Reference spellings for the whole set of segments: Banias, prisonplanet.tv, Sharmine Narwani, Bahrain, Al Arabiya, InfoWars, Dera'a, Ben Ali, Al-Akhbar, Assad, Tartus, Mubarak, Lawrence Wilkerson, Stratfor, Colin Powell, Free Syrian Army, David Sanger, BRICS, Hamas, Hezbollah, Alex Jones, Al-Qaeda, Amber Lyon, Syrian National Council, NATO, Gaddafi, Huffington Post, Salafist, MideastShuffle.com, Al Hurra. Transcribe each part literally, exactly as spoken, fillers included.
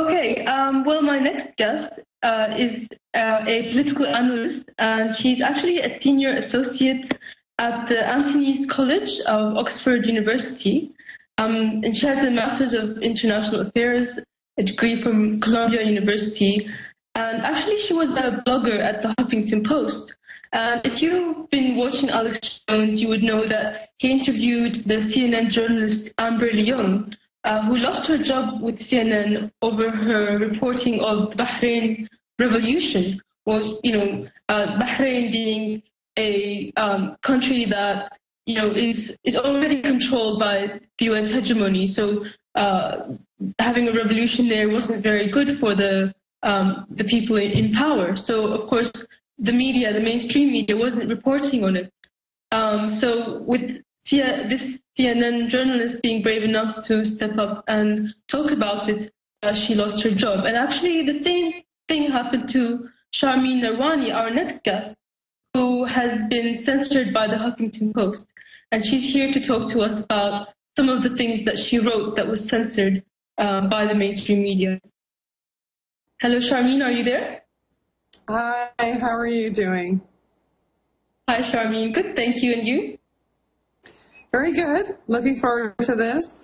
Okay, um, well, my next guest uh, is uh, a political analyst, and she's actually a senior associate at the Anthony's College of Oxford University, um, and she has a Master's of International Affairs, a degree from Columbia University, and actually she was a blogger at the Huffington Post. And if you've been watching Alex Jones, you would know that he interviewed the C N N journalist Amber Lyon, uh, who lost her job with C N N over her reporting of the Bahrain Revolution, was, you know, uh, Bahrain being a um, country that, you know, is is already controlled by the U S hegemony. So uh, having a revolution there wasn't very good for the um, the people in power. So of course, the media, the mainstream media, wasn't reporting on it. Um, so with C this C N N journalist being brave enough to step up and talk about it, uh, she lost her job. And actually the same thing happened to Sharmine Narwani, our next guest, who has been censored by the Huffington Post. And she's here to talk to us about some of the things that she wrote that was censored uh, by the mainstream media. Hello, Sharmine, are you there? Hi, how are you doing? Hi, Sharmine. Good, thank you. And you? Very good. Looking forward to this.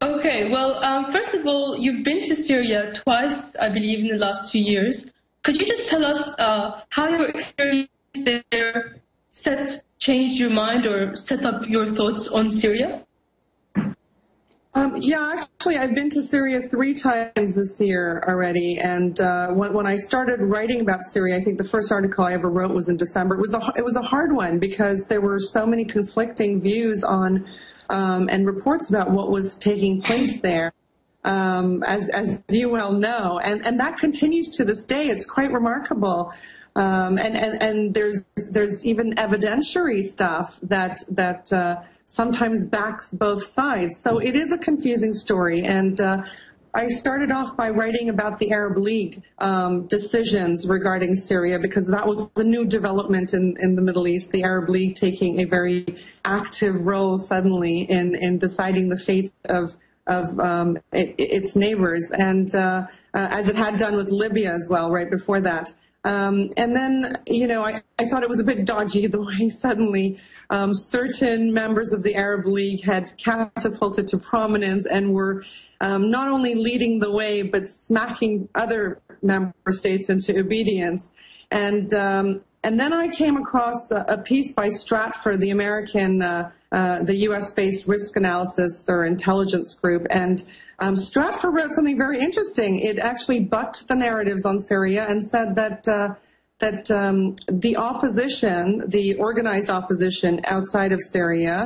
Okay, well, um, first of all, you've been to Syria twice, I believe, in the last few years. Could you just tell us uh, how your experience there set, changed your mind or set up your thoughts on Syria? Um, yeah, actually, I've been to Syria three times this year already, and uh, when, when I started writing about Syria, I think the first article I ever wrote was in December. It was a, it was a hard one because there were so many conflicting views on um, and reports about what was taking place there, um, as, as you well know, and, and that continues to this day. It's quite remarkable. Um, and, and, and there's, there's even evidentiary stuff that, that uh, sometimes backs both sides. So it is a confusing story. And uh, I started off by writing about the Arab League um, decisions regarding Syria, because that was a new development in, in the Middle East, the Arab League taking a very active role suddenly in, in deciding the fate of of um, it, its neighbors, and uh, uh, as it had done with Libya as well, right before that. Um, and then, you know, I, I thought it was a bit dodgy the way suddenly um, certain members of the Arab League had catapulted to prominence and were um, not only leading the way, but smacking other member states into obedience. And um, and then I came across a, a piece by Stratfor, the American, uh, uh, the U S based risk analysis or intelligence group, and Um, Stratfor wrote something very interesting. It actually bucked the narratives on Syria and said that uh, that um, the opposition, the organized opposition outside of Syria,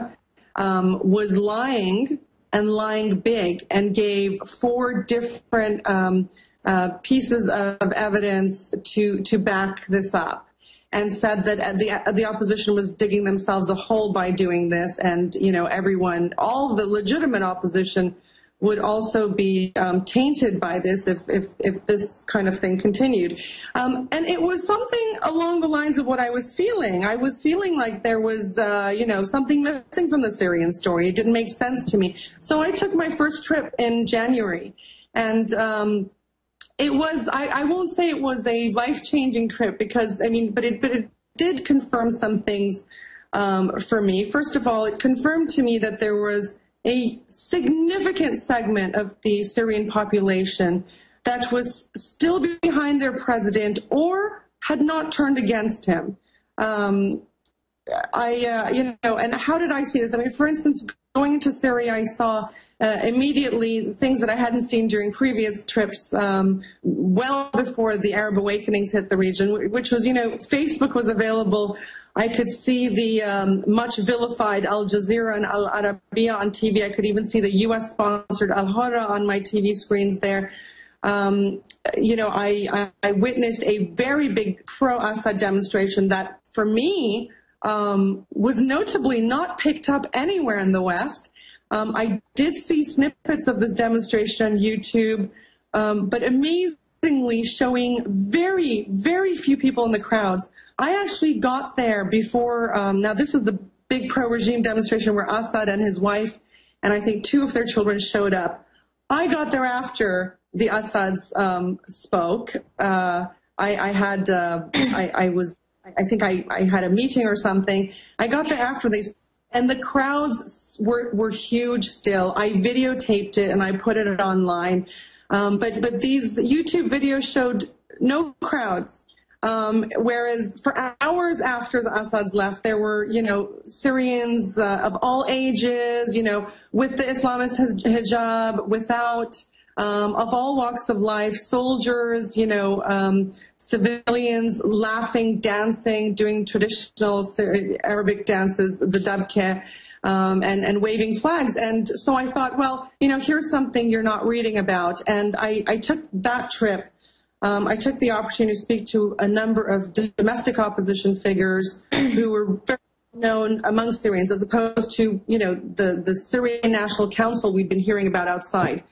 um, was lying and lying big, and gave four different um, uh, pieces of evidence to to back this up, and said that the the opposition was digging themselves a hole by doing this, and you know everyone, all the legitimate opposition, would also be um, tainted by this if, if, if this kind of thing continued. Um, and it was something along the lines of what I was feeling. I was feeling like there was, uh, you know, something missing from the Syrian story. It didn't make sense to me. So I took my first trip in January. And um, it was, I, I won't say it was a life-changing trip because, I mean, but it, but it did confirm some things um, for me. First of all, it confirmed to me that there was a significant segment of the Syrian population that was still behind their president or had not turned against him. Um, I, uh, you know, and how did I see this? I mean, for instance, going to Syria, I saw uh, immediately things that I hadn't seen during previous trips, um, well before the Arab awakenings hit the region, which was, you know, Facebook was available. I could see the um, much vilified Al Jazeera and Al Arabiya on T V. I could even see the U S sponsored Al Hurra on my T V screens there. Um, you know, I, I, I witnessed a very big pro-Assad demonstration that, for me, um, was notably not picked up anywhere in the West. Um, I did see snippets of this demonstration on YouTube, um, but amazing. Showing very, very few people in the crowds. I actually got there before, um, now this is the big pro-regime demonstration where Assad and his wife and I think two of their children showed up. I got there after the Assads um, spoke, uh, I, I had uh, I, I was I think I, I had a meeting or something. I got there after they spoke, and the crowds were were huge still. I videotaped it and I put it online. Um, but but these YouTube videos showed no crowds. Um, whereas for hours after the Assads left, there were, you know, Syrians uh, of all ages, you know, with the Islamist hijab, without, um, of all walks of life, soldiers, you know, um, civilians laughing, dancing, doing traditional Syri- Arabic dances, the dabke, um, and, and waving flags. And so I thought, well, you know, here's something you're not reading about. And I, I took that trip. Um, I took the opportunity to speak to a number of domestic opposition figures who were very known among Syrians, as opposed to, you know, the, the Syrian National Council we've been hearing about outside,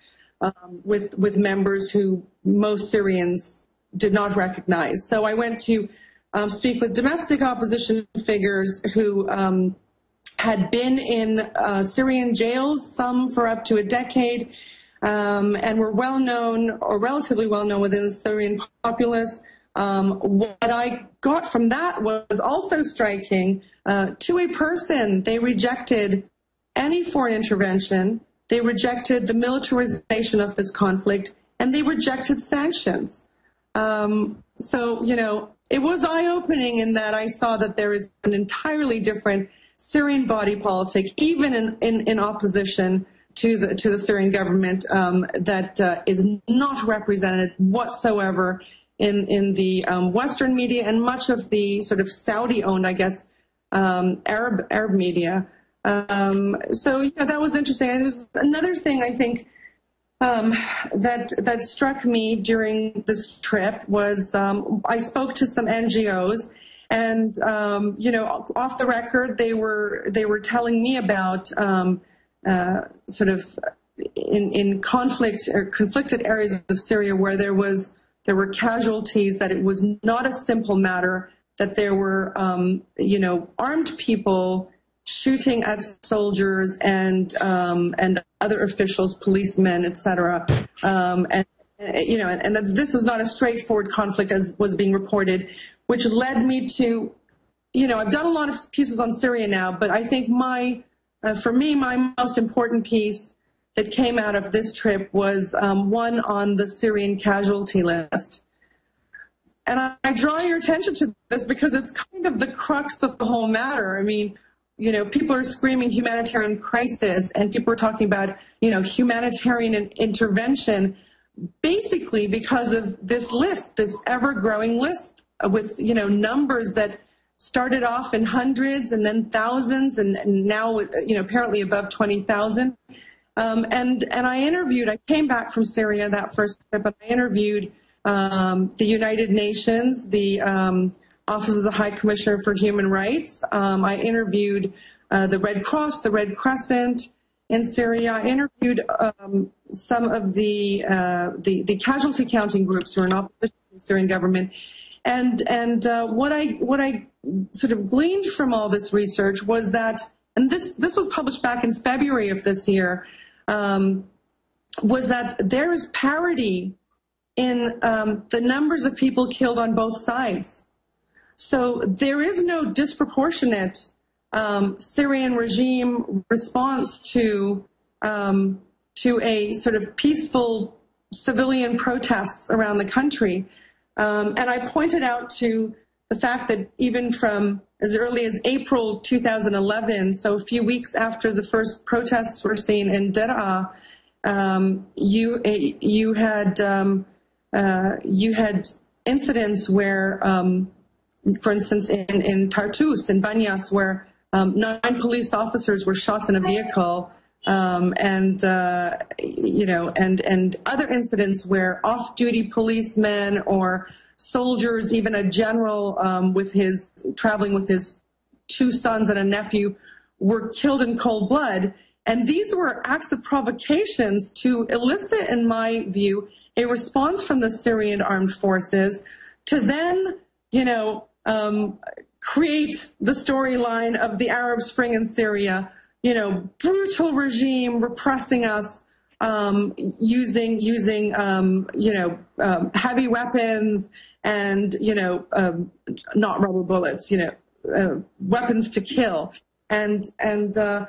um, with, with members who most Syrians did not recognize. So I went to um, speak with domestic opposition figures who um, had been in uh, Syrian jails, some for up to a decade, Um, and were well known, or relatively well known, within the Syrian populace. Um, what I got from that was also striking. Uh, to a person, they rejected any foreign intervention, they rejected the militarization of this conflict, and they rejected sanctions. Um, so, you know, it was eye-opening in that I saw that there is an entirely different Syrian body politic, even in, in, in opposition to the to the Syrian government, um, that uh, is not represented whatsoever in in the um, Western media and much of the sort of Saudi-owned, I guess, um, Arab Arab media. Um, so you know, that was interesting. And it was another thing I think um, that that struck me during this trip was um, I spoke to some N G Os. And um, you know, off the record, they were they were telling me about. Um, Uh, sort of in, in conflict or conflicted areas of Syria where there was there were casualties, that it was not a simple matter, that there were um, you know, armed people shooting at soldiers and um, and other officials, policemen, et cetera. Um, and you know, and, and that this was not a straightforward conflict as was being reported, which led me to, you know, I've done a lot of pieces on Syria now, but I think my Uh, for me, my most important piece that came out of this trip was um, one on the Syrian casualty list. And I, I draw your attention to this because it's kind of the crux of the whole matter. I mean, you know, people are screaming humanitarian crisis and people are talking about, you know, humanitarian intervention, basically because of this list, this ever-growing list with, you know, numbers that started off in hundreds and then thousands, and now, you know, apparently above twenty thousand. Um, and, and I interviewed, I came back from Syria that first trip, but I interviewed um, the United Nations, the um, Office of the High Commissioner for Human Rights. Um, I interviewed uh, the Red Cross, the Red Crescent in Syria. I interviewed um, some of the, uh, the, the casualty counting groups who are in opposition to the Syrian government. And, and uh, what I what I sort of gleaned from all this research was that, and this this was published back in February of this year, um, was that there is parity in um, the numbers of people killed on both sides. So there is no disproportionate um, Syrian regime response to um, to a sort of peaceful civilian protests around the country. Um, and I pointed out to the fact that even from as early as April two thousand eleven, so a few weeks after the first protests were seen in Dera'a, um, you you had um, uh, you had incidents where, um, for instance, in, in Tartus in Banias, where um, nine police officers were shot in a vehicle. Um, and, uh, you know, and, and other incidents where off-duty policemen or soldiers, even a general um, with his, traveling with his two sons and a nephew, were killed in cold blood. And these were acts of provocations to elicit, in my view, a response from the Syrian armed forces to then, you know, um, create the storyline of the Arab Spring in Syria. You know, brutal regime repressing us, um, using using um, you know um, heavy weapons and you know um, not rubber bullets, you know uh, weapons to kill, and and uh,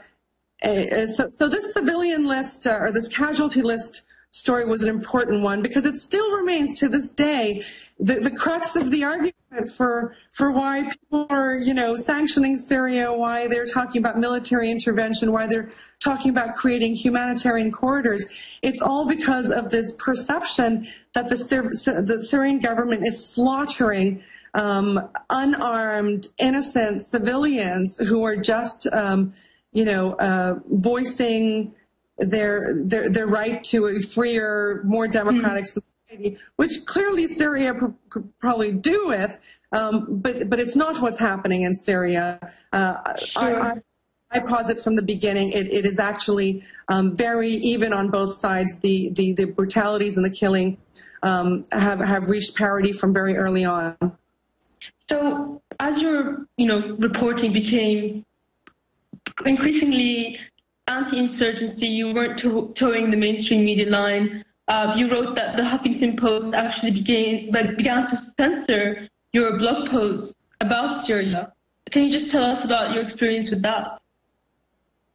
uh, so so this civilian list uh, or this casualty list story was an important one because it still remains to this day the, the crux of the argument for for why people are, you know, sanctioning Syria, why they're talking about military intervention, why they're talking about creating humanitarian corridors. It's all because of this perception that the, Syri the Syrian government is slaughtering um, unarmed, innocent civilians who are just, um, you know, uh, voicing their their their right to a freer, more democratic mm. society, which clearly Syria pr could probably do with, um, but but it's not what's happening in Syria. Uh, sure. I, I, I posit from the beginning it, it is actually um, very even on both sides. The the, the brutalities and the killing um, have have reached parity from very early on. So as your you know reporting became increasingly anti-insurgency, you weren't to towing the mainstream media line. Uh, you wrote that the Huffington Post actually began, like, began to censor your blog posts about Syria. Can you just tell us about your experience with that?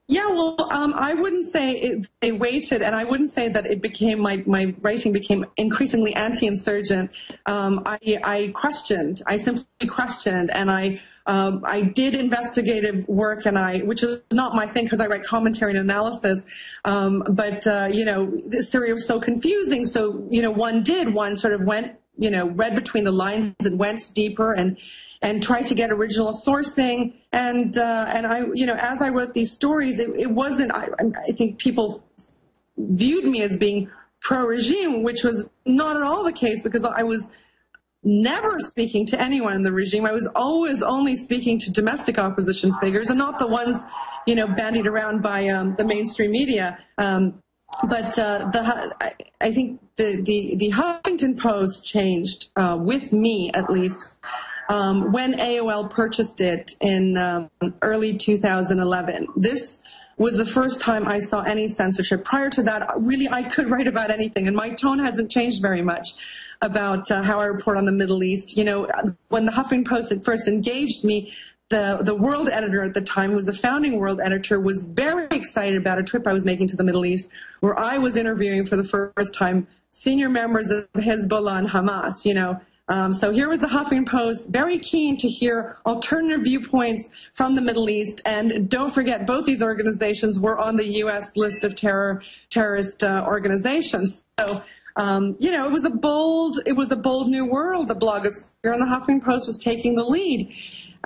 Yeah, well, um, I wouldn't say it, they waited, and I wouldn't say that it became my my writing became increasingly anti-insurgent. Um, I, I questioned, I simply questioned, and I um, I did investigative work, and I which is not my thing because I write commentary and analysis. Um, but uh, you know, Syria was so confusing, so you know, one did one sort of went you know read between the lines and went deeper and. and try to get original sourcing. And, uh, and I, you know, as I wrote these stories, it, it wasn't, I, I think people viewed me as being pro-regime, which was not at all the case because I was never speaking to anyone in the regime. I was always only speaking to domestic opposition figures and not the ones, you know, bandied around by um, the mainstream media. Um, but uh, the, I, I think the, the, the Huffington Post changed, uh, with me at least, Um, when A O L purchased it in um, early two thousand eleven. This was the first time I saw any censorship. Prior to that, really, I could write about anything, and my tone hasn't changed very much about uh, how I report on the Middle East. You know, when the Huffington Post had first engaged me, the, the world editor at the time, who was a founding world editor, was very excited about a trip I was making to the Middle East, where I was interviewing for the first time senior members of Hezbollah and Hamas, you know, Um, so here was the Huffington Post, very keen to hear alternative viewpoints from the Middle East. And don't forget, both these organizations were on the U S list of terror terrorist uh, organizations. So, um, you know, it was a bold, it was a bold new world. The blogosphere and the Huffington Post was taking the lead,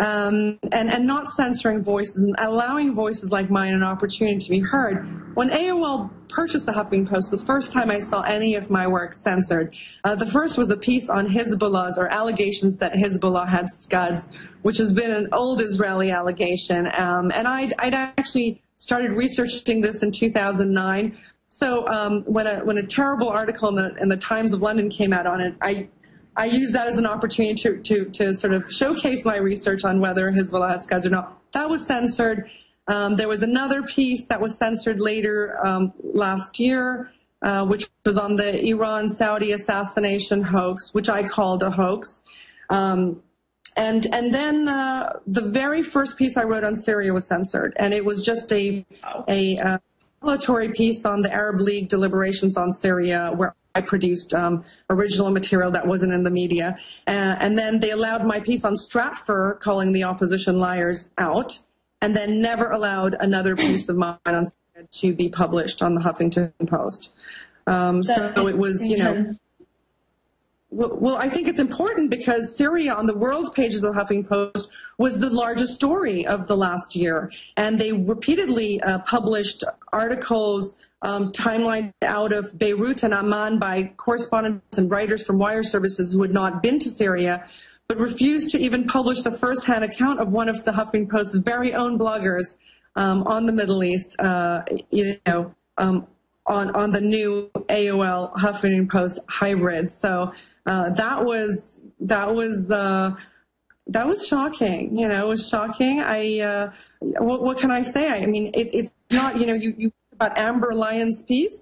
um, and and not censoring voices and allowing voices like mine an opportunity to be heard. When A O L purchased the Huffington Post, the first time I saw any of my work censored. Uh, the first was a piece on Hezbollah's, or allegations that Hezbollah had scuds, which has been an old Israeli allegation. Um, and I'd, I'd actually started researching this in two thousand nine. So um, when, a, when a terrible article in the, in the Times of London came out on it, I, I used that as an opportunity to, to, to sort of showcase my research on whether Hezbollah has scuds or not. That was censored. Um, there was another piece that was censored later um, last year, uh, which was on the Iran-Saudi assassination hoax, which I called a hoax. Um, and and then uh, the very first piece I wrote on Syria was censored, and it was just a a revelatory uh, piece on the Arab League deliberations on Syria, where I produced um, original material that wasn't in the media. Uh, and then they allowed my piece on Stratfor, calling the opposition liars out, and then never allowed another piece of mine on to be published on the Huffington Post. Um, so it was, you know, well, well, I think it's important because Syria on the world pages of the Huffington Post was the largest story of the last year. And they repeatedly uh, published articles, um, timelined out of Beirut and Amman by correspondents and writers from wire services who had not been to Syria, but refused to even publish the first-hand account of one of the Huffington Post's very own bloggers um, on the Middle East, uh, you know, um, on on the new A O L Huffington Post hybrid. So uh, that was that was uh, that was shocking. You know, it was shocking. I uh, what, what can I say? I mean, it, it's not. You know, you, you talked about Amber Lyon's piece.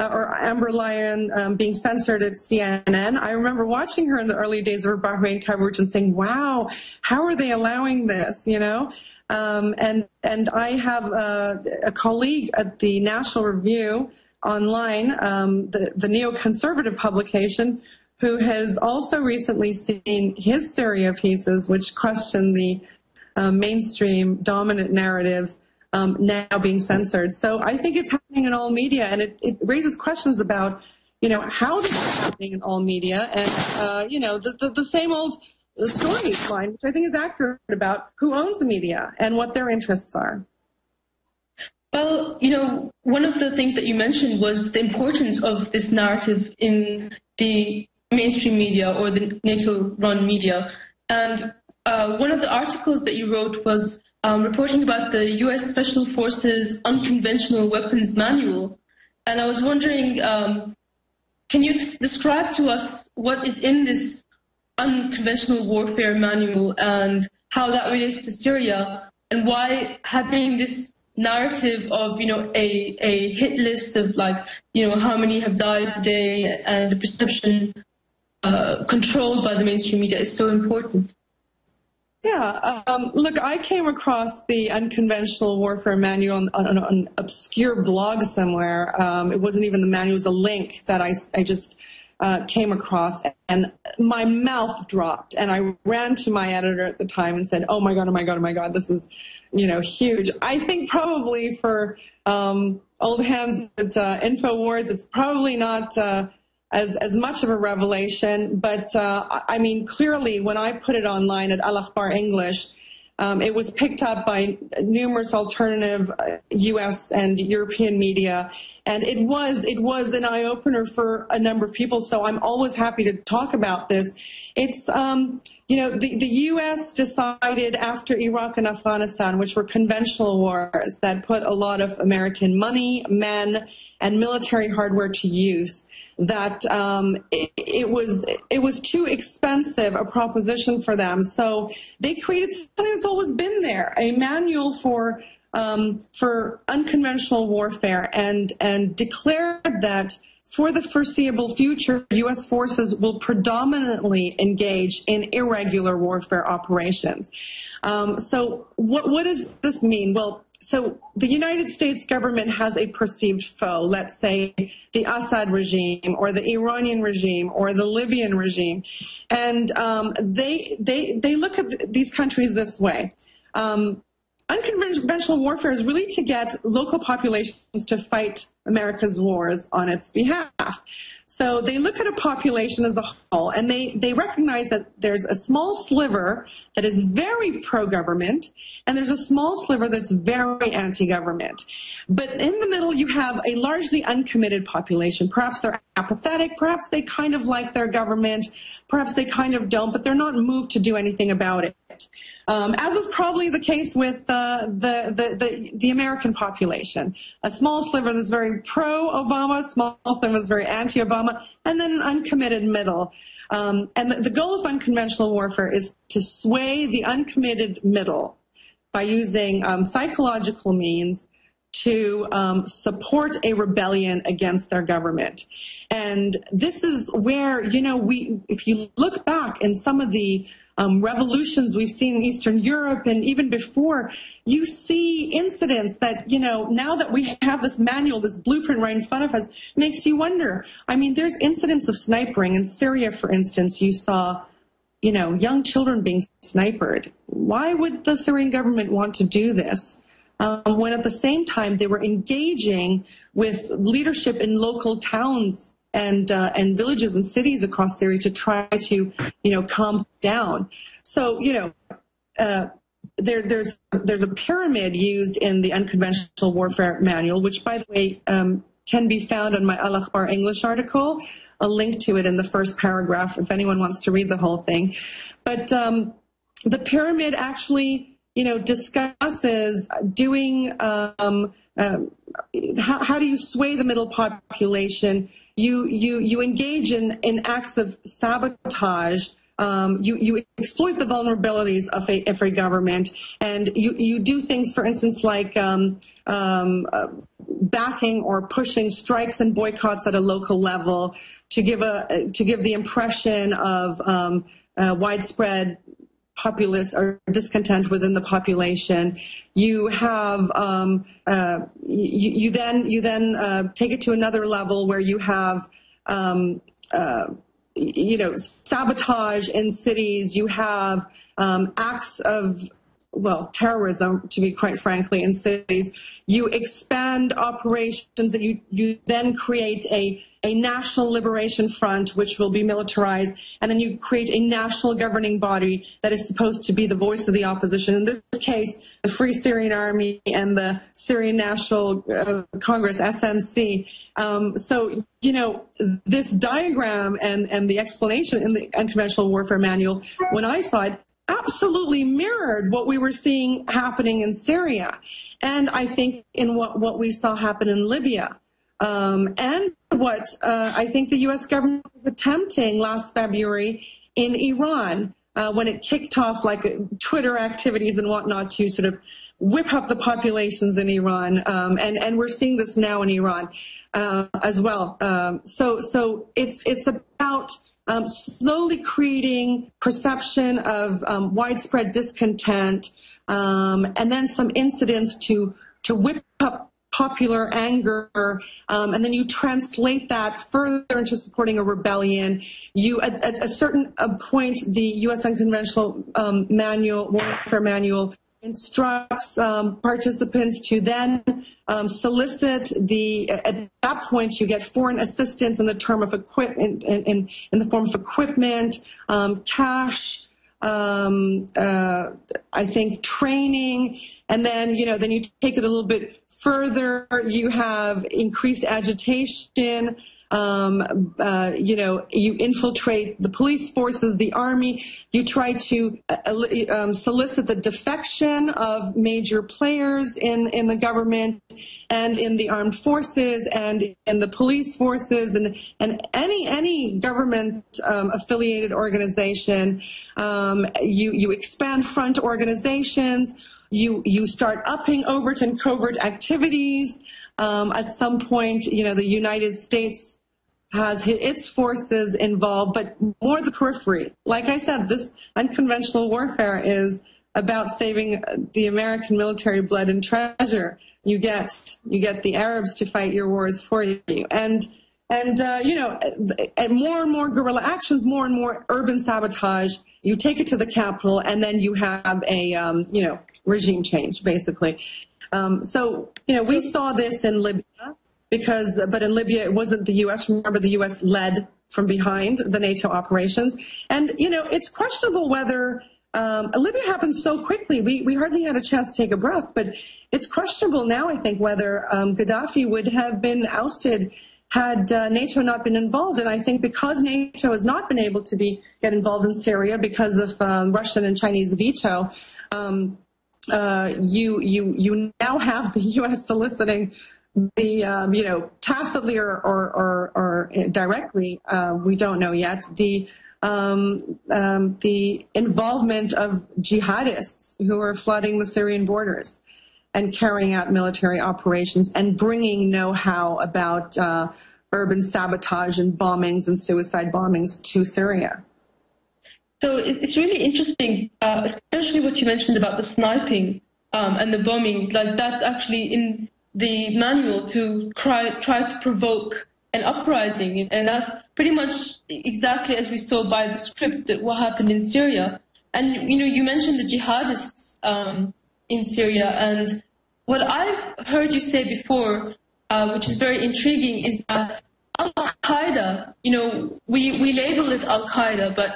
uh, or Amber Lyon um, being censored at C N N. I remember watching her in the early days of her Bahrain coverage and saying, wow, how are they allowing this, you know? Um, and, and I have a, a colleague at the National Review Online, um, the, the neoconservative publication, who has also recently seen his Syria pieces, which question the uh, mainstream dominant narratives, um, now being censored. So I think it's happening in all media, and it, it raises questions about, you know, how this is happening in all media, and, uh, you know, the, the, the same old storyline, which I think is accurate about who owns the media and what their interests are. Well, you know, one of the things that you mentioned was the importance of this narrative in the mainstream media or the NATO-run media. And uh, one of the articles that you wrote was um, reporting about the U S Special Forces Unconventional Weapons Manual. And I was wondering, um, can you describe to us what is in this unconventional warfare manual and how that relates to Syria, and why having this narrative of, you know, a, a hit list of, like, you know, how many have died today and the perception uh, controlled by the mainstream media is so important? Yeah, um, look, I came across the Unconventional Warfare Manual on, on, on an obscure blog somewhere. Um, it wasn't even the manual, it was a link that I, I just uh, came across, and my mouth dropped, and I ran to my editor at the time and said, oh my God, oh my God, oh my God, this is, you know, huge. I think probably for um, old hands at uh, InfoWars, it's probably not uh, as, as much of a revelation. But, uh, I mean, clearly when I put it online at Al-Akhbar English, um, it was picked up by numerous alternative U S and European media. And it was, it was an eye-opener for a number of people, so I'm always happy to talk about this. It's, um, you know, the, the U S decided after Iraq and Afghanistan, which were conventional wars that put a lot of American money, men, and military hardware to use, that um, it, it, was, it was too expensive a proposition for them. So they created something that's always been there, a manual for Um, for unconventional warfare, and, and declared that for the foreseeable future, U S forces will predominantly engage in irregular warfare operations. Um, so what, what does this mean? Well, so the United States government has a perceived foe, let's say the Assad regime or the Iranian regime or the Libyan regime. And um, they, they, they look at these countries this way. Um, Unconventional warfare is really to get local populations to fight America's wars on its behalf. So they look at a population as a whole, and they, they recognize that there's a small sliver that is very pro-government, and there's a small sliver that's very anti-government. But in the middle, you have a largely uncommitted population. Perhaps they're apathetic, perhaps they kind of like their government, perhaps they kind of don't, but they're not moved to do anything about it. Um, as is probably the case with uh, the, the, the, the American population. A small sliver that's very pro-Obama, small sliver that's very anti-Obama, and then an uncommitted middle. Um, and the, the goal of unconventional warfare is to sway the uncommitted middle by using um, psychological means to um, support a rebellion against their government. And this is where, you know, we, if you look back in some of the Um, revolutions we've seen in Eastern Europe and even before, you see incidents that, you know, now that we have this manual, this blueprint right in front of us, makes you wonder. I mean, there's incidents of sniping. In Syria, for instance, you saw, you know, young children being sniped. Why would the Syrian government want to do this? Um, when at the same time they were engaging with leadership in local towns and uh, and villages and cities across Syria to try to, you know, calm down. So, you know, uh, there, there's there's a pyramid used in the Unconventional Warfare Manual, which, by the way, um, can be found on my Al-Akhbar English article, a link to it in the first paragraph if anyone wants to read the whole thing. But um, the pyramid actually, you know, discusses doing, um, uh, how, how do you sway the middle population? You, you, you engage in, in acts of sabotage, um, you, you exploit the vulnerabilities of a, of a government, and you, you do things, for instance, like um, um, uh, backing or pushing strikes and boycotts at a local level to give a to give the impression of um, uh, widespread populist or discontent within the population. You have um, uh, you, you then you then uh, take it to another level where you have um, uh, you know sabotage in cities. You have um, acts of well terrorism, to be quite frankly, in cities. You expand operations, and you you then create a. a national liberation front, which will be militarized, and then you create a national governing body that is supposed to be the voice of the opposition. In this case, the Free Syrian Army and the Syrian National uh, Congress, S N C. Um, so, you know, this diagram and, and the explanation in the Unconventional Warfare Manual, when I saw it, absolutely mirrored what we were seeing happening in Syria. And I think in what, what we saw happen in Libya. Um, and what uh, I think the U S government was attempting last February in Iran uh, when it kicked off like Twitter activities and whatnot to sort of whip up the populations in Iran. Um, and, and we're seeing this now in Iran uh, as well. Um, so so it's, it's about um, slowly creating perception of um, widespread discontent um, and then some incidents to, to whip up popular anger, um, and then you translate that further into supporting a rebellion. You, at, at a certain point, the U S Unconventional um, manual, Warfare Manual instructs um, participants to then um, solicit the, at that point, you get foreign assistance in the, term of equip, in, in, in the form of equipment, um, cash, um, uh, I think training, and then, you know, then you take it a little bit further, you have increased agitation, um, uh, you know, you infiltrate the police forces, the army, you try to uh, um, solicit the defection of major players in, in the government and in the armed forces and in the police forces and, and any any government um, affiliated organization. Um, you, you expand front organizations. You, you start upping overt and covert activities. Um, at some point, you know, the United States has its forces involved, but more the periphery. Like I said, this unconventional warfare is about saving the American military blood and treasure. You get, you get the Arabs to fight your wars for you. And, and uh, you know, and more and more guerrilla actions, more and more urban sabotage. You take it to the capital, and then you have a, um, you know, regime change, basically. Um, so, you know, we saw this in Libya because, but in Libya, it wasn't the U S. Remember, the U S led from behind the NATO operations. And, you know, it's questionable whether um, Libya happened so quickly. We, we hardly had a chance to take a breath, but it's questionable now, I think, whether um, Gaddafi would have been ousted had uh, NATO not been involved. And I think because NATO has not been able to be get involved in Syria because of um, Russian and Chinese veto, um, Uh, you you you now have the U S soliciting the um, you know tacitly or or or, or directly uh, we don't know yet the um, um, the involvement of jihadists who are flooding the Syrian borders and carrying out military operations and bringing know-how about uh, urban sabotage and bombings and suicide bombings to Syria. So it's really interesting, uh, especially what you mentioned about the sniping um, and the bombing. Like that's actually in the manual to try, try to provoke an uprising. And that's pretty much exactly as we saw by the script that what happened in Syria. And, you know, you mentioned the jihadists um, in Syria. And what I've heard you say before, uh, which is very intriguing, is that Al-Qaeda, you know, we, we label it Al-Qaeda, but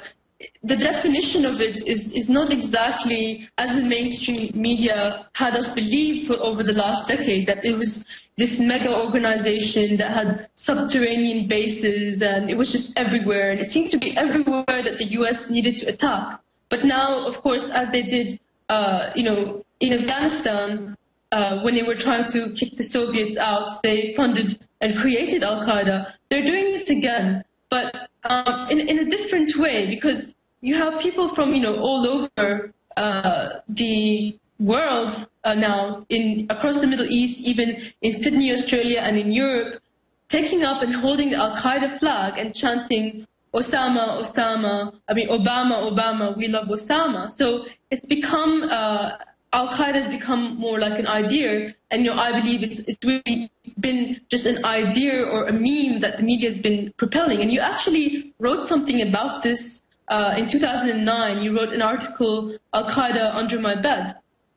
the definition of it is, is not exactly as the mainstream media had us believe for over the last decade, that it was this mega organization that had subterranean bases and it was just everywhere. And it seemed to be everywhere that the U S needed to attack. But now, of course, as they did uh, you know, in Afghanistan, uh, when they were trying to kick the Soviets out, they funded and created Al-Qaeda. They're doing this again, but um, in, in a different way, because you have people from, you know, all over uh, the world uh, now, in across the Middle East, even in Sydney, Australia, and in Europe, taking up and holding the Al-Qaeda flag and chanting, Osama, Osama, I mean, Obama, Obama, we love Osama. So it's become, uh, Al-Qaeda has become more like an idea. And you know, I believe it's, it's really been just an idea or a meme that the media has been propelling. And you actually wrote something about this uh, in two thousand nine. You wrote an article, Al-Qaeda Under My Bed.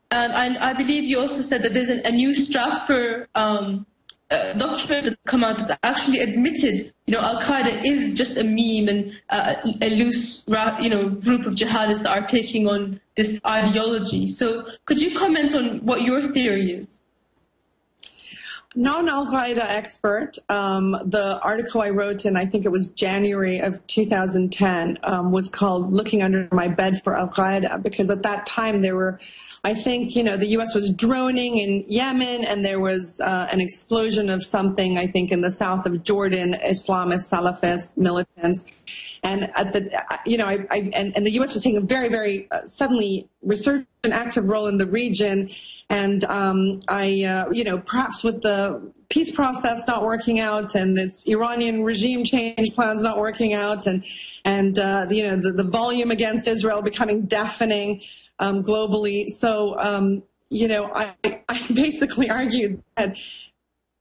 And I, I believe you also said that there's an, a new Stratfor um, uh, document that's come out that's actually admitted, you know, Al-Qaeda is just a meme and uh, a loose, you know, group of jihadists that are taking on this ideology. So could you comment on what your theory is? No, no, Al-Qaeda expert. Um, the article I wrote in, I think it was January of two thousand ten, um, was called Looking Under My Bed for Al-Qaeda, because at that time there were, I think, you know, the U S was droning in Yemen, and there was uh, an explosion of something, I think, in the south of Jordan, Islamist, Salafist militants. And, at the, you know, I, I, and, and the U S was taking a very, very uh, suddenly resurgent active role in the region. And um, I, uh, you know, perhaps with the peace process not working out, and its Iranian regime change plans not working out, and, and uh, you know, the, the volume against Israel becoming deafening, Um, globally. So, um, you know, I, I basically argued that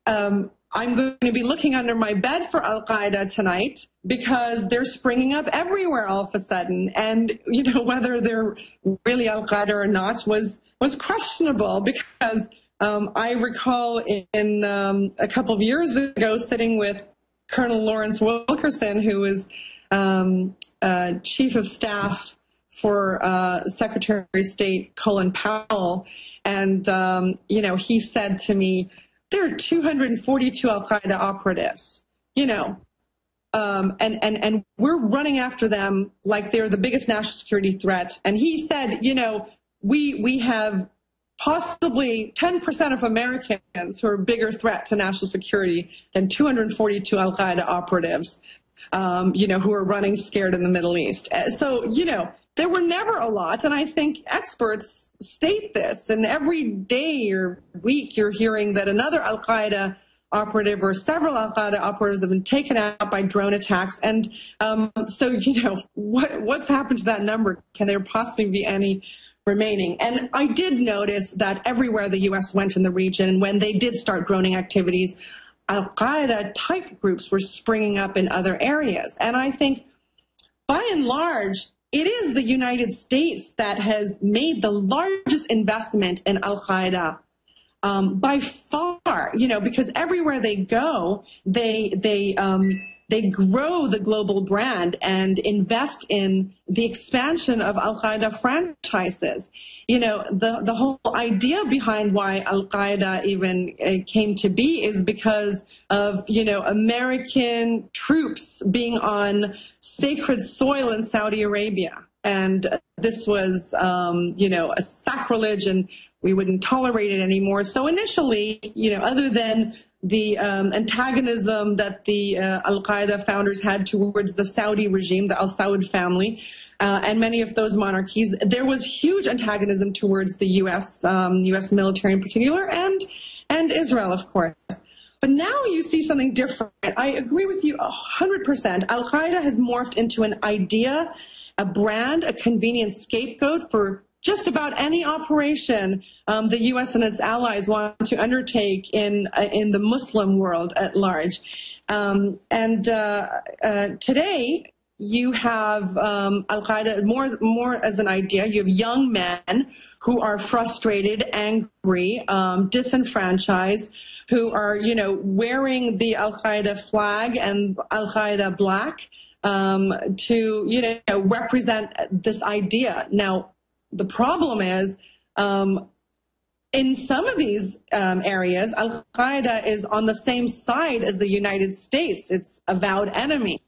um, I'm going to be looking under my bed for Al-Qaeda tonight, because they're springing up everywhere all of a sudden. And, you know, whether they're really Al-Qaeda or not was, was questionable, because um, I recall in um, a couple of years ago sitting with Colonel Lawrence Wilkerson, who was um, uh, chief of staff for uh, Secretary of State Colin Powell. And, um, you know, he said to me, there are two hundred forty-two Al-Qaeda operatives, you know, um, and, and, and we're running after them like they're the biggest national security threat. And he said, you know, we, we have possibly ten percent of Americans who are a bigger threat to national security than two hundred forty-two Al-Qaeda operatives, um, you know, who are running scared in the Middle East. So, you know, there were never a lot, and I think experts state this, and every day or week you're hearing that another Al-Qaeda operative or several Al-Qaeda operatives have been taken out by drone attacks. And um, so, you know, what, what's happened to that number? Can there possibly be any remaining? And I did notice that everywhere the U S went in the region, when they did start droning activities, Al-Qaeda type groups were springing up in other areas. And I think, by and large, it is the United States that has made the largest investment in Al-Qaeda um, by far, you know, because everywhere they go, they, they, um, they grow the global brand and invest in the expansion of Al-Qaeda franchises. You know, the, the whole idea behind why Al-Qaeda even uh, came to be is because of, you know, American troops being on sacred soil in Saudi Arabia. And this was, um, you know, a sacrilege, and we wouldn't tolerate it anymore. So initially, you know, other than the um, antagonism that the uh, Al-Qaeda founders had towards the Saudi regime, the Al-Saud family, uh, and many of those monarchies, there was huge antagonism towards the U S, um, U S military in particular, and, and Israel, of course. But now you see something different. I agree with you one hundred percent. Al-Qaeda has morphed into an idea, a brand, a convenient scapegoat for just about any operation um, the U S and its allies want to undertake in uh, in the Muslim world at large. Um, and uh, uh, today you have um, Al-Qaeda more, more as an idea. You have young men who are frustrated, angry, um, disenfranchised, who are, you know, wearing the Al-Qaeda flag and Al-Qaeda black um, to, you know, represent this idea. Now, the problem is um, in some of these um, areas, Al-Qaeda is on the same side as the United States, its avowed enemy.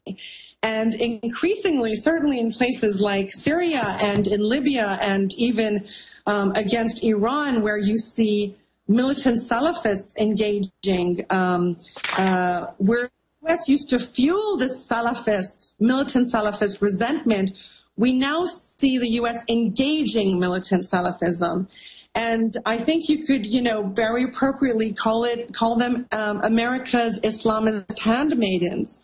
And increasingly, certainly in places like Syria and in Libya and even um, against Iran, where you see militant Salafists engaging, um, uh, where the U S used to fuel this Salafist, militant Salafist resentment, we now see the U S engaging militant Salafism. And I think you could, you know, very appropriately call it, call them um, America's Islamist handmaidens,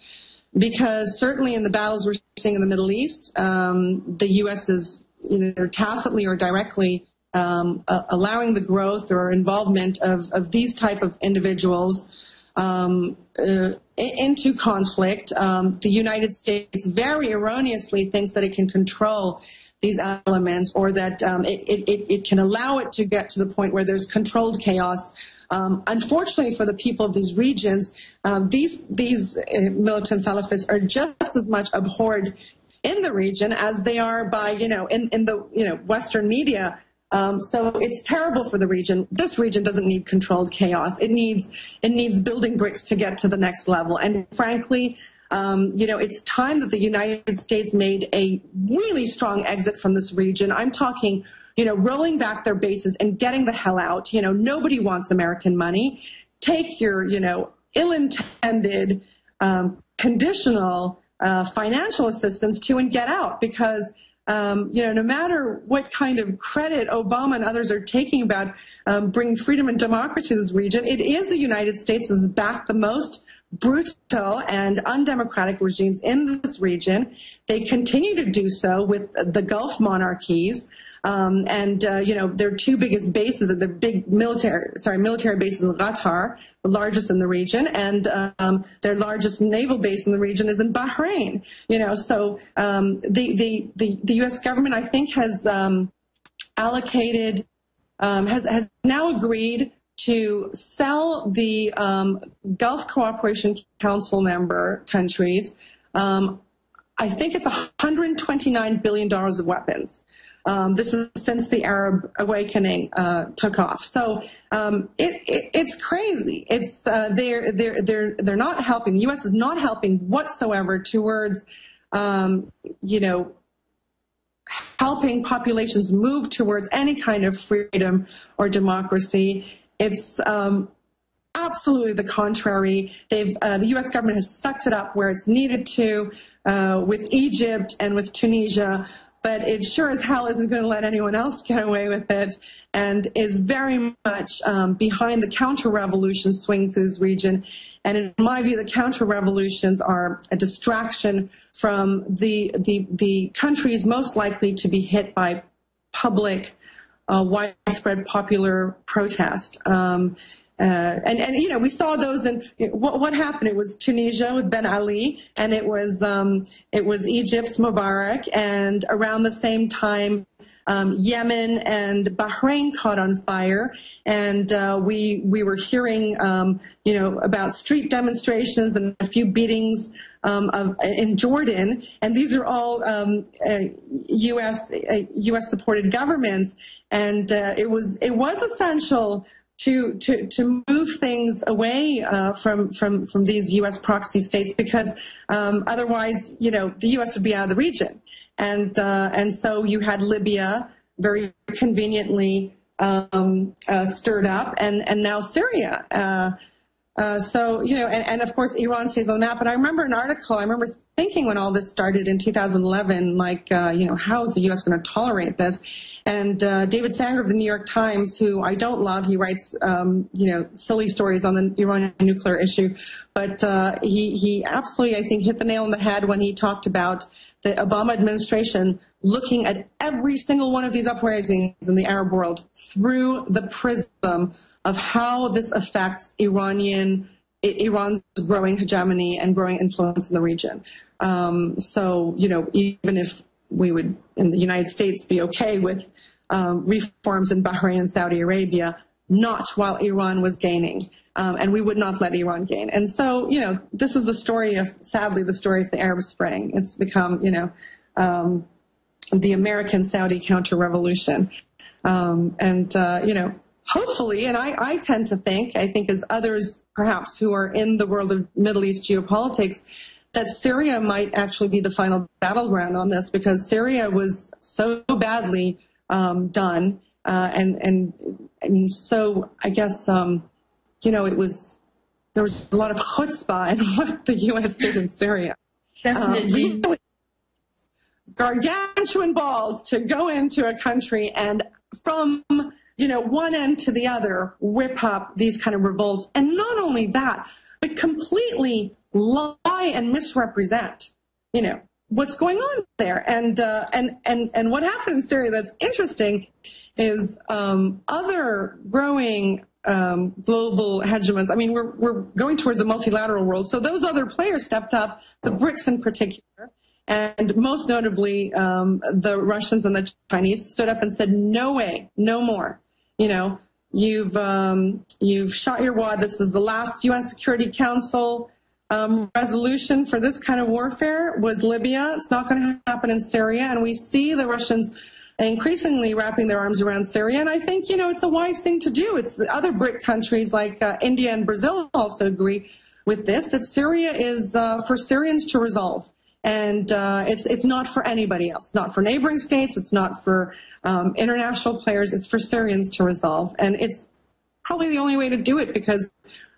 because certainly in the battles we're seeing in the Middle East, um, the U S is either tacitly or directly um, uh, allowing the growth or involvement of, of these type of individuals um, uh, into conflict. Um, the United States very erroneously thinks that it can control these elements, or that um, it, it, it can allow it to get to the point where there's controlled chaos. Um, unfortunately for the people of these regions, um, these, these militant Salafists are just as much abhorred in the region as they are by, you know, in, in the, you know, Western media. Um, so it's terrible for the region. This region doesn't need controlled chaos. It needs, it needs building bricks to get to the next level. And frankly, Um, you know, it's time that the United States made a really strong exit from this region. I'm talking, you know, rolling back their bases and getting the hell out. You know, nobody wants American money. Take your, you know, ill-intended, um, conditional uh, financial assistance to and get out, because, um, you know, no matter what kind of credit Obama and others are taking about um, bringing freedom and democracy to this region, it is the United States that has backed the most brutal and undemocratic regimes in this region. They continue to do so with the Gulf monarchies, um, and uh, you know, their two biggest bases, the big military, sorry, military bases in Qatar, the largest in the region, and um, their largest naval base in the region is in Bahrain. You know, so um, the, the the the U S government, I think, has um, allocated, um, has has now agreed to sell the um, Gulf Cooperation Council member countries, um, I think it's one hundred twenty-nine billion dollars of weapons. Um, this is since the Arab awakening uh, took off. So um, it, it, it's crazy. It's uh, they're they're they're they're not helping. The U S is not helping whatsoever towards, um, you know, helping populations move towards any kind of freedom or democracy. It's um, absolutely the contrary. They've, uh, the U S government has sucked it up where it's needed to, uh, with Egypt and with Tunisia, but it sure as hell isn't going to let anyone else get away with it, and is very much um, behind the counter-revolution swing through this region. And in my view, the counter-revolutions are a distraction from the, the, the countries most likely to be hit by public Uh, widespread popular protest, um, uh, and and you know, we saw those in what, what happened. It was Tunisia with Ben Ali, and it was um, it was Egypt's Mubarak, and around the same time, um, Yemen and Bahrain caught on fire, and uh, we we were hearing um, you know, about street demonstrations and a few beatings Um, of, in Jordan, and these are all um, uh, U S uh, U S supported governments, and uh, it was it was essential to to to move things away uh, from from from these U S proxy states, because um, otherwise, you know, the U S would be out of the region, and uh, and so you had Libya very conveniently um, uh, stirred up, and and now Syria. Uh, Uh, so, you know, and, and of course, Iran stays on the map. But I remember an article, I remember thinking when all this started in two thousand eleven, like, uh, you know, how is the U S going to tolerate this? And uh, David Sanger of the New York Times, who I don't love, he writes, um, you know, silly stories on the Iranian nuclear issue. But uh, he, he absolutely, I think, hit the nail on the head when he talked about the Obama administration looking at every single one of these uprisings in the Arab world through the prism of how this affects Iranian, Iran's growing hegemony and growing influence in the region. Um, so, you know, even if we would, in the United States, be okay with um, reforms in Bahrain and Saudi Arabia, not while Iran was gaining. Um, and we would not let Iran gain. And so, you know, this is the story of, sadly, the story of the Arab Spring. It's become, you know, um, the American-Saudi counter-revolution. Um, and, uh, you know, hopefully, and I, I tend to think, I think as others perhaps who are in the world of Middle East geopolitics, that Syria might actually be the final battleground on this, because Syria was so badly um, done. Uh, and, and I mean, so I guess, um, you know, it was, there was a lot of chutzpah in what the U S did in Syria. Definitely. Um, really gargantuan balls to go into a country and from you know, one end to the other, whip up these kind of revolts. And not only that, but completely lie and misrepresent, you know, what's going on there. And, uh, and, and, and what happened in Syria that's interesting is um, other growing um, global hegemons. I mean, we're, we're going towards a multilateral world. So those other players stepped up, the BRICS in particular, and most notably um, the Russians and the Chinese stood up and said, no way, no more. You know, you've, um, you've shot your wad. This is the last U N Security Council Um, resolution for this kind of warfare was Libya. It's not going to happen in Syria. And we see the Russians increasingly wrapping their arms around Syria. And I think, you know, it's a wise thing to do. It's the other BRIC countries like uh, India and Brazil also agree with this, that Syria is uh, for Syrians to resolve. And uh, it's, it's not for anybody else, not for neighboring states. It's not for um, international players. It's for Syrians to resolve. And it's probably the only way to do it, because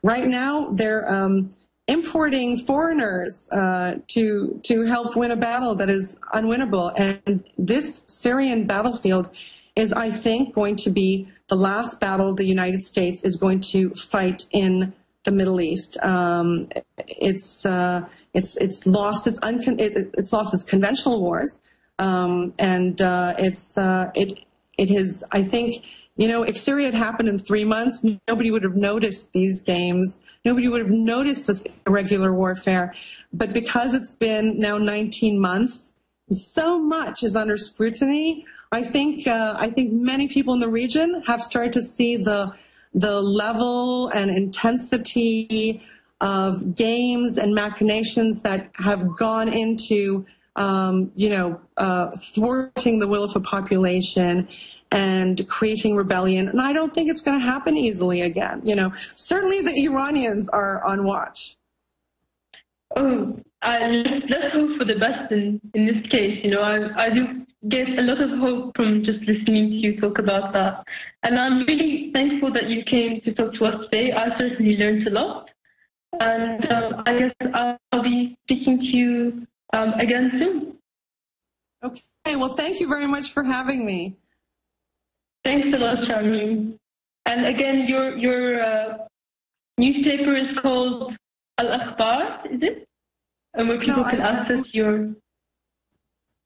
right now they're um, importing foreigners uh, to to help win a battle that is unwinnable. And this Syrian battlefield is, I think, going to be the last battle the United States is going to fight in the Middle East. Um, it's uh, it's it's lost its uncon it, it's lost its conventional wars, um, and uh, it's uh, it it has, I think. You know, if Syria had happened in three months, nobody would have noticed these games. Nobody would have noticed this irregular warfare. But because it's been now nineteen months, so much is under scrutiny. I think uh, I think many people in the region have started to see the the level and intensity of games and machinations that have gone into um, you know uh, thwarting the will of a population and creating rebellion. And I don't think it's going to happen easily again. You know, certainly the Iranians are on watch. Oh, I, let's, let's hope for the best in, in this case. You know, I, I do get a lot of hope from just listening to you talk about that. And I'm really thankful that you came to talk to us today. I certainly learned a lot. And um, I guess I'll be speaking to you um, again soon. Okay, well, thank you very much for having me. Thanks a lot, Sharmine. And again, your your uh, newspaper is called Al-Akhbar, is it? And where people no, can I, access your...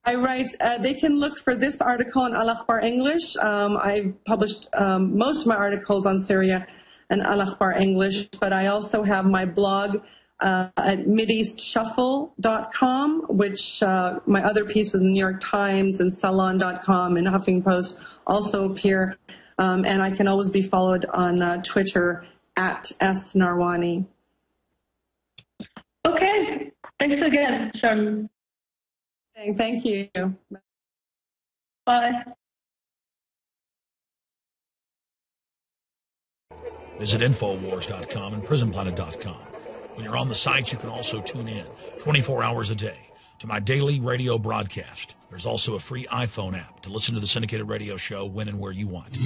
I write, uh, they can look for this article in Al-Akhbar English. Um, I've published um, most of my articles on Syria in Al-Akhbar English, but I also have my blog uh, at Mideast Shuffle dot com, which uh, my other pieces in the New York Times and Salon dot com and Huffington Post also appear, um, and I can always be followed on uh, Twitter at S Narwani. Okay, thanks again, Sharmine. Thank you. Bye. Visit infowars dot com and prison planet dot com. When you're on the site, you can also tune in twenty-four hours a day to my daily radio broadcast. There's also a free iPhone app to listen to the syndicated radio show when and where you want.